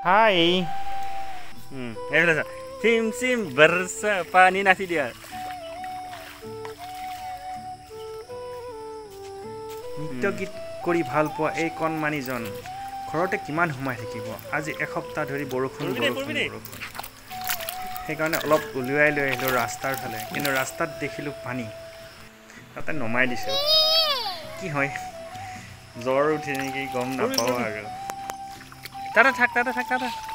Hai. Sim-sim bersepani nasi dia. Nitogit kori bhal poa ei kon manijon. Khorote kiman humai thikibo. Aji ek hopta dhori borokhon borokhon. Hekarone olop uluai loi helo rastar phale. Kintu rastat dekhilu pani. Tata nomai dise. Ki hoy? Jor uthi niki gom napao aga. Tata thak tata.